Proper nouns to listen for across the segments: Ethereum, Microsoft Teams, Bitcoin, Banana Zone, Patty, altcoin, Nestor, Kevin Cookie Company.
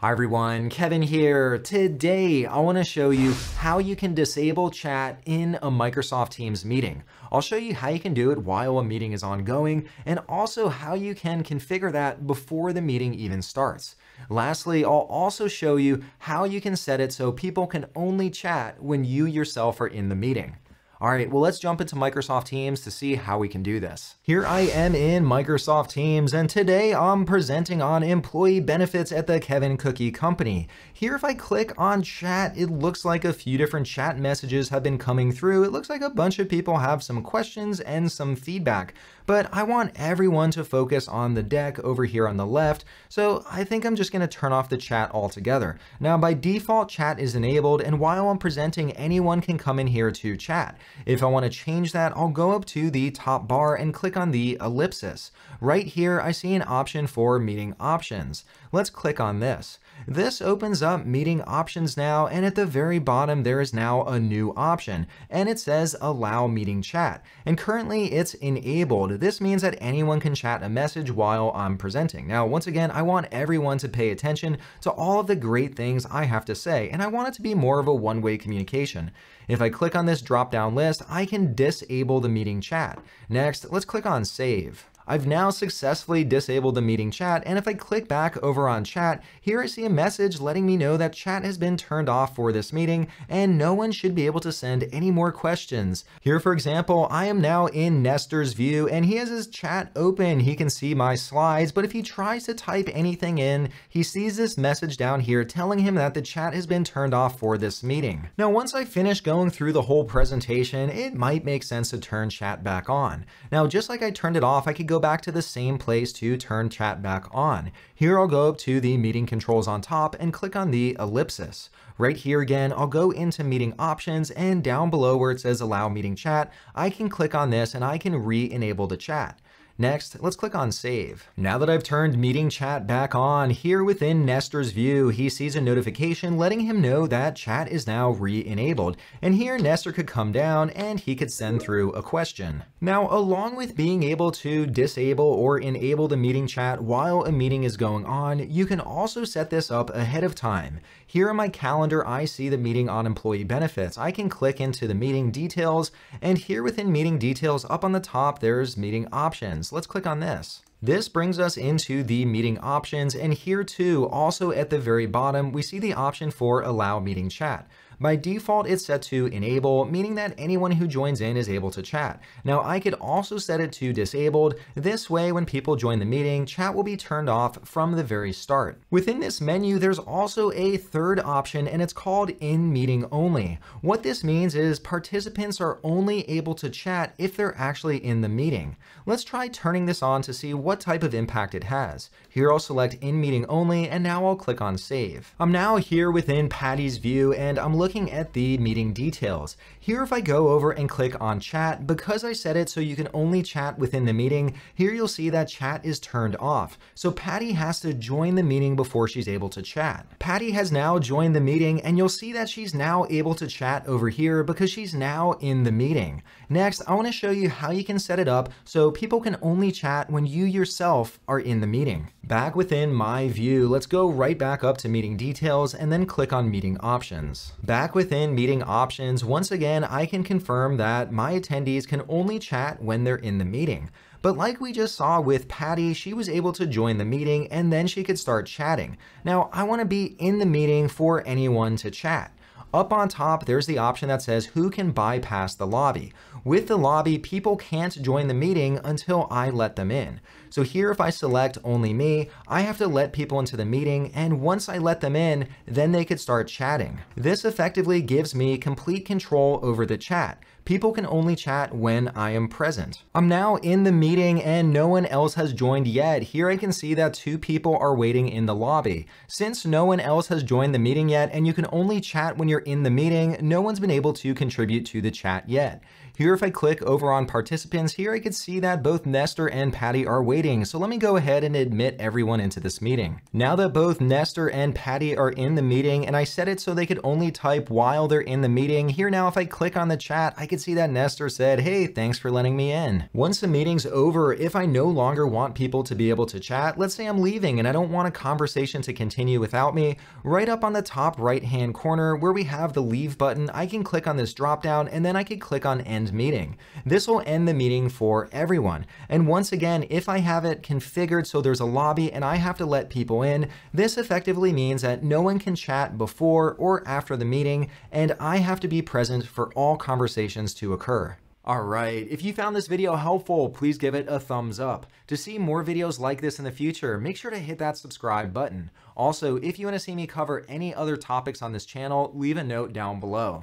Hi everyone, Kevin here. Today, I want to show you how you can disable chat in a Microsoft Teams meeting. I'll show you how you can do it while a meeting is ongoing, and also how you can configure that before the meeting even starts. Lastly, I'll also show you how you can set it so people can only chat when you yourself are in the meeting. All right, well, let's jump into Microsoft Teams to see how we can do this. Here I am in Microsoft Teams, and today I'm presenting on employee benefits at the Kevin Cookie Company. Here, if I click on chat, it looks like a few different chat messages have been coming through. It looks like a bunch of people have some questions and some feedback, but I want everyone to focus on the deck over here on the left, so I think I'm just gonna turn off the chat altogether. Now, by default, chat is enabled, and while I'm presenting, anyone can come in here to chat. If I want to change that, I'll go up to the top bar and click on the ellipsis. Right here, I see an option for meeting options. Let's click on this. This opens up meeting options now, and at the very bottom, there is now a new option, and it says allow meeting chat. And currently it's enabled. This means that anyone can chat a message while I'm presenting. Now, once again, I want everyone to pay attention to all of the great things I have to say, and I want it to be more of a one-way communication. If I click on this drop-down list, I can disable the meeting chat. Next, let's click on save. I've now successfully disabled the meeting chat, and if I click back over on chat, here I see a message letting me know that chat has been turned off for this meeting and no one should be able to send any more questions. Here, for example, I am now in Nestor's view and he has his chat open. He can see my slides, but if he tries to type anything in, he sees this message down here telling him that the chat has been turned off for this meeting. Now, once I finish going through the whole presentation, it might make sense to turn chat back on. Now, just like I turned it off, I could go back to the same place to turn chat back on. Here I'll go up to the meeting controls on top and click on the ellipsis. Right here again, I'll go into meeting options and down below where it says allow meeting chat, I can click on this and I can re-enable the chat. Next, let's click on save. Now that I've turned meeting chat back on, here within Nestor's view, he sees a notification letting him know that chat is now re-enabled. And here Nestor could come down and he could send through a question. Now, along with being able to disable or enable the meeting chat while a meeting is going on, you can also set this up ahead of time. Here in my calendar, I see the meeting on employee benefits. I can click into the meeting details, and here within meeting details up on the top, there's meeting options. Let's click on this. This brings us into the meeting options, and here too, also at the very bottom, we see the option for allow meeting chat. By default, it's set to enable, meaning that anyone who joins in is able to chat. Now, I could also set it to disabled. This way, when people join the meeting, chat will be turned off from the very start. Within this menu, there's also a third option, and it's called in meeting only. What this means is participants are only able to chat if they're actually in the meeting. Let's try turning this on to see what type of impact it has. Here I'll select in meeting only, and now I'll click on save. I'm now here within Patty's view, and I'm looking at the meeting details. Here if I go over and click on chat, because I set it so you can only chat within the meeting, here you'll see that chat is turned off. So Patty has to join the meeting before she's able to chat. Patty has now joined the meeting, and you'll see that she's now able to chat over here because she's now in the meeting. Next, I want to show you how you can set it up so people can only chat when you yourself are in the meeting. Back within my view, let's go right back up to meeting details and then click on meeting options. Back within meeting options, once again, I can confirm that my attendees can only chat when they're in the meeting. But like we just saw with Patty, she was able to join the meeting and then she could start chatting. Now, I want to be in the meeting for anyone to chat. Up on top, there's the option that says who can bypass the lobby. With the lobby, people can't join the meeting until I let them in. So here, if I select only me, I have to let people into the meeting, and once I let them in, then they could start chatting. This effectively gives me complete control over the chat. People can only chat when I am present. I'm now in the meeting and no one else has joined yet. Here I can see that two people are waiting in the lobby. Since no one else has joined the meeting yet and you can only chat when you're in the meeting, no one's been able to contribute to the chat yet. Here, if I click over on participants here, I can see that both Nestor and Patty are waiting. So let me go ahead and admit everyone into this meeting. Now that both Nestor and Patty are in the meeting, and I set it so they could only type while they're in the meeting, here now if I click on the chat, I can see that Nestor said, hey, thanks for letting me in. Once the meeting's over, if I no longer want people to be able to chat, let's say I'm leaving and I don't want a conversation to continue without me, right up on the top right-hand corner where we have the leave button, I can click on this drop-down and then I can click on end meeting. This will end the meeting for everyone. And once again, if I have it configured so there's a lobby and I have to let people in, this effectively means that no one can chat before or after the meeting, and I have to be present for all conversations to occur. Alright, if you found this video helpful, please give it a thumbs up. To see more videos like this in the future, make sure to hit that subscribe button. Also, if you want to see me cover any other topics on this channel, leave a note down below.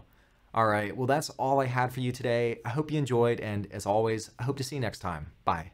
Alright, well that's all I had for you today. I hope you enjoyed, and as always, I hope to see you next time. Bye.